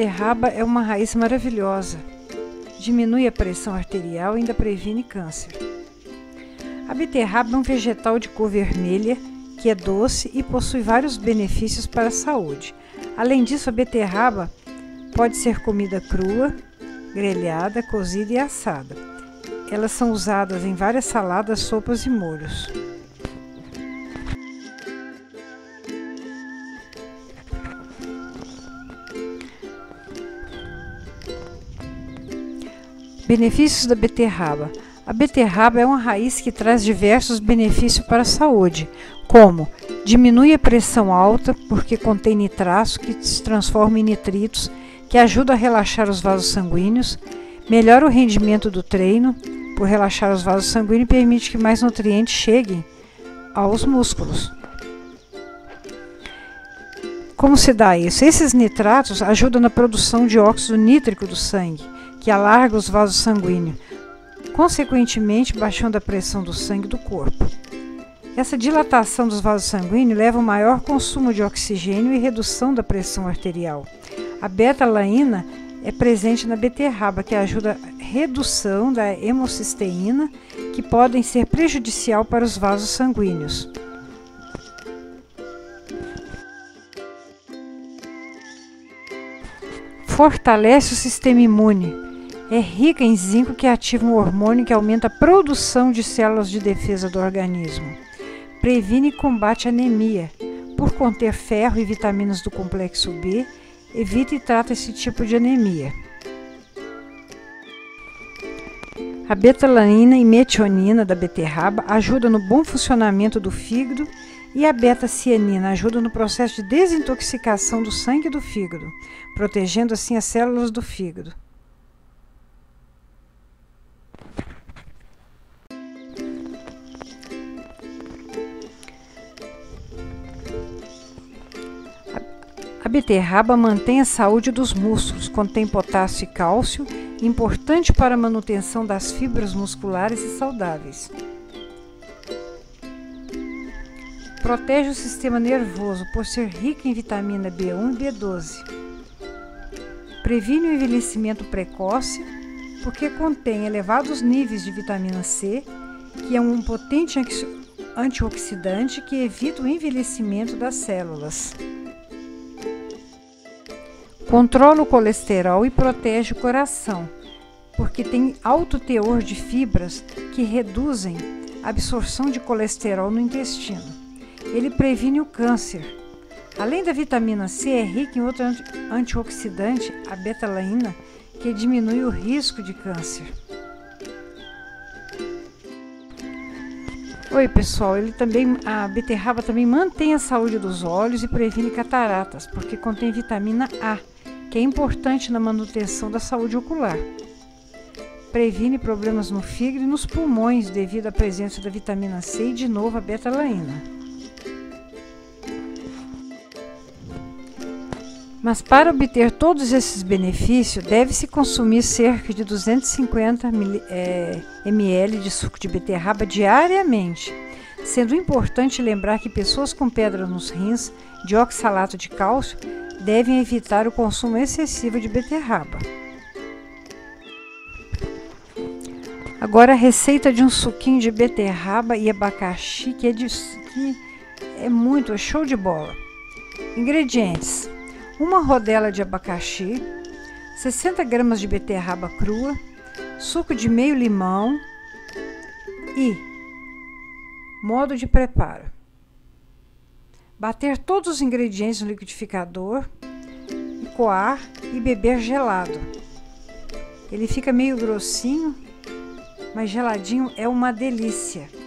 beterraba é uma raiz maravilhosa. Diminui a pressão arterial e ainda previne câncer. A beterraba é um vegetal de cor vermelha, que é doce e possui vários benefícios para a saúde. Além disso, a beterraba pode ser comida crua, grelhada, cozida e assada. Elas são usadas em várias saladas, sopas e molhos. Benefícios da beterraba. A beterraba é uma raiz que traz diversos benefícios para a saúde, como diminui a pressão alta, porque contém nitrato que se transforma em nitritos, que ajuda a relaxar os vasos sanguíneos, melhora o rendimento do treino, por relaxar os vasos sanguíneos e permite que mais nutrientes cheguem aos músculos. Como se dá isso? Esses nitratos ajudam na produção de óxido nítrico do sangue, que alarga os vasos sanguíneos, consequentemente baixando a pressão do sangue do corpo. Essa dilatação dos vasos sanguíneos leva a um maior consumo de oxigênio e redução da pressão arterial. A beta-alaína é presente na beterraba, que ajuda a redução da hemocisteína, que podem ser prejudicial para os vasos sanguíneos. Fortalece o sistema imune. É rica em zinco, que ativa um hormônio que aumenta a produção de células de defesa do organismo. Previne e combate anemia. Por conter ferro e vitaminas do complexo B, evita e trata esse tipo de anemia. A beta-alaína e metionina da beterraba ajuda no bom funcionamento do fígado e a beta-cianina ajuda no processo de desintoxicação do sangue do fígado, protegendo assim as células do fígado. A beterraba mantém a saúde dos músculos, contém potássio e cálcio, importante para a manutenção das fibras musculares e saudáveis. Protege o sistema nervoso por ser rica em vitamina B1 e B12. Previne o envelhecimento precoce porque contém elevados níveis de vitamina C, que é um potente antioxidante que evita o envelhecimento das células. Controla o colesterol e protege o coração, porque tem alto teor de fibras que reduzem a absorção de colesterol no intestino. Ele previne o câncer. Além da vitamina C, é rica em outro antioxidante, a beta-alaína, que diminui o risco de câncer. Oi pessoal, a beterraba também mantém a saúde dos olhos e previne cataratas, porque contém vitamina A, que é importante na manutenção da saúde ocular. Previne problemas no fígado e nos pulmões devido à presença da vitamina C e de novo a beta-alaína. Mas para obter todos esses benefícios, deve-se consumir cerca de 250 ml de suco de beterraba diariamente, sendo importante lembrar que pessoas com pedra nos rins, de oxalato de cálcio, devem evitar o consumo excessivo de beterraba. Agora a receita de um suquinho de beterraba e abacaxi, que é show de bola. Ingredientes: uma rodela de abacaxi, 60 gramas de beterraba crua, suco de meio limão. E modo de preparo: bater todos os ingredientes no liquidificador, coar e beber gelado. Ele fica meio grossinho, mas geladinho é uma delícia.